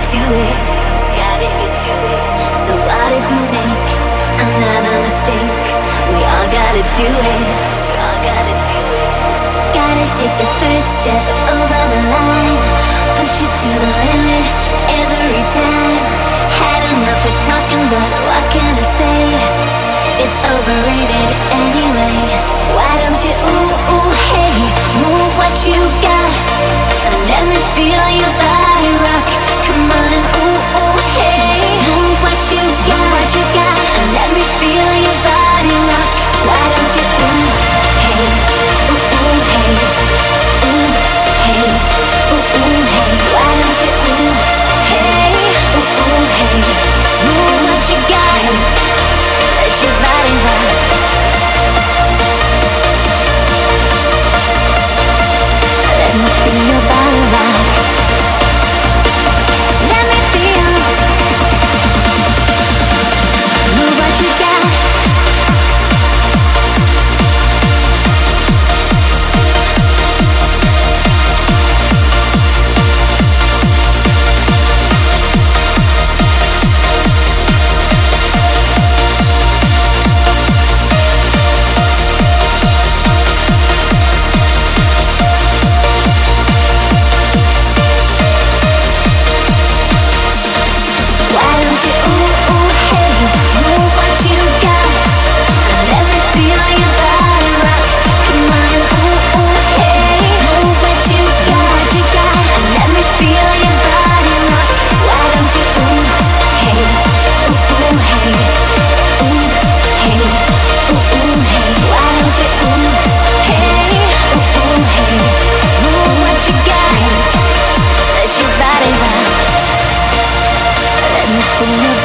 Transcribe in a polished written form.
get to it. So what if you make another mistake? We all gotta do it. Gotta take the first step over the line. Push it to the limit every time. Had enough of talking, but what can I say? It's overrated anyway. Why don't you ooh ooh hey, move what you got and let me feel your body rock. Come on and ooh ooh hey, move what you got, and let me feel your body rock. Why don't you ooh hey, ooh hey, why don't you ooh hey, move what you got. Let your body rock. Let me be your body rock. Let me feel. Move what you got.